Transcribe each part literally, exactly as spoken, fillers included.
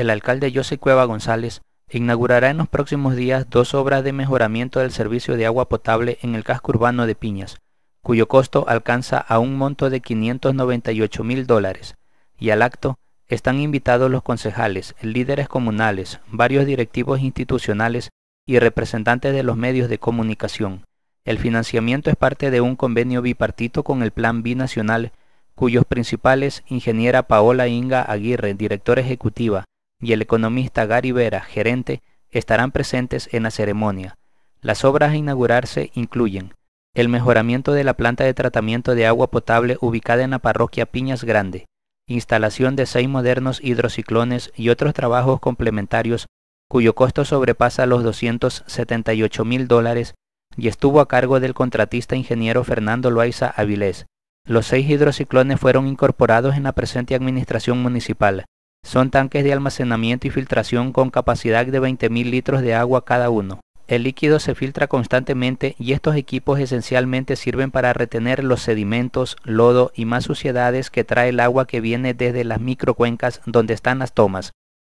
el alcalde José Cueva González inaugurará en los próximos días dos obras de mejoramiento del servicio de agua potable en el casco urbano de Piñas, cuyo costo alcanza a un monto de quinientos noventa y ocho mil dólares, y al acto están invitados los concejales, líderes comunales, varios directivos institucionales y representantes de los medios de comunicación. El financiamiento es parte de un convenio bipartito con el Plan Binacional, cuyos principales, ingeniera Paola Inga Aguirre, directora ejecutiva, y el economista Gary Vera, gerente, estarán presentes en la ceremonia. Las obras a inaugurarse incluyen el mejoramiento de la planta de tratamiento de agua potable ubicada en la parroquia Piñas Grande, instalación de seis modernos hidrociclones y otros trabajos complementarios cuyo costo sobrepasa los doscientos setenta y ocho mil dólares y estuvo a cargo del contratista ingeniero Fernando Loaiza Avilés. Los seis hidrociclones fueron incorporados en la presente administración municipal. Son tanques de almacenamiento y filtración con capacidad de veinte mil litros de agua cada uno. El líquido se filtra constantemente y estos equipos esencialmente sirven para retener los sedimentos, lodo y más suciedades que trae el agua que viene desde las microcuencas donde están las tomas,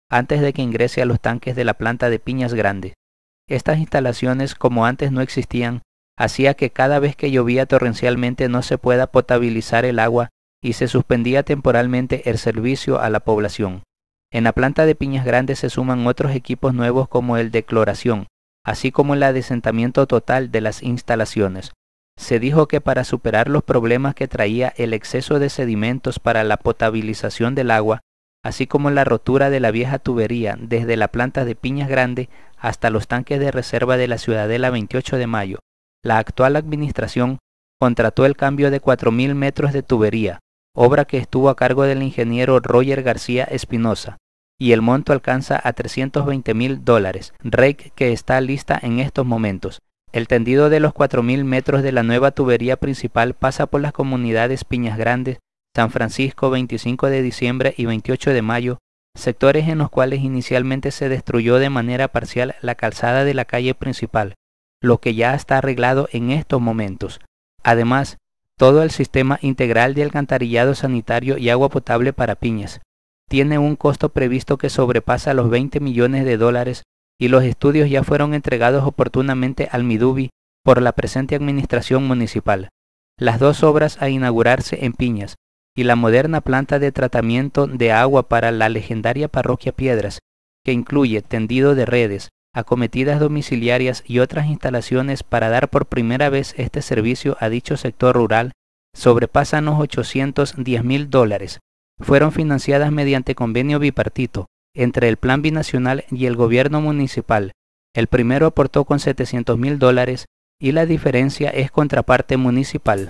antes de que ingrese a los tanques de la planta de Piñas Grande. Estas instalaciones, como antes no existían, hacía que cada vez que llovía torrencialmente no se pueda potabilizar el agua y se suspendía temporalmente el servicio a la población. En la planta de Piñas Grande se suman otros equipos nuevos como el de cloración, así como el adesentamiento total de las instalaciones. Se dijo que para superar los problemas que traía el exceso de sedimentos para la potabilización del agua, así como la rotura de la vieja tubería desde la planta de Piñas Grande hasta los tanques de reserva de la Ciudadela veintiocho de mayo, la actual administración contrató el cambio de cuatro mil metros de tubería, obra que estuvo a cargo del ingeniero Roger García Espinosa, y el monto alcanza a trescientos veinte mil dólares, R E I C que está lista en estos momentos. El tendido de los cuatro mil metros de la nueva tubería principal pasa por las comunidades Piñas Grandes, San Francisco, veinticinco de diciembre y veintiocho de mayo, sectores en los cuales inicialmente se destruyó de manera parcial la calzada de la calle principal, lo que ya está arreglado en estos momentos. Además, todo el sistema integral de alcantarillado sanitario y agua potable para Piñas tiene un costo previsto que sobrepasa los veinte millones de dólares y los estudios ya fueron entregados oportunamente al MIDUBI por la presente administración municipal. Las dos obras a inaugurarse en Piñas y la moderna planta de tratamiento de agua para la legendaria parroquia Piedras, que incluye tendido de redes, acometidas domiciliarias y otras instalaciones para dar por primera vez este servicio a dicho sector rural, sobrepasan los ochocientos diez mil dólares. Fueron financiadas mediante convenio bipartito entre el Plan Binacional y el gobierno municipal. El primero aportó con setecientos mil dólares y la diferencia es contraparte municipal.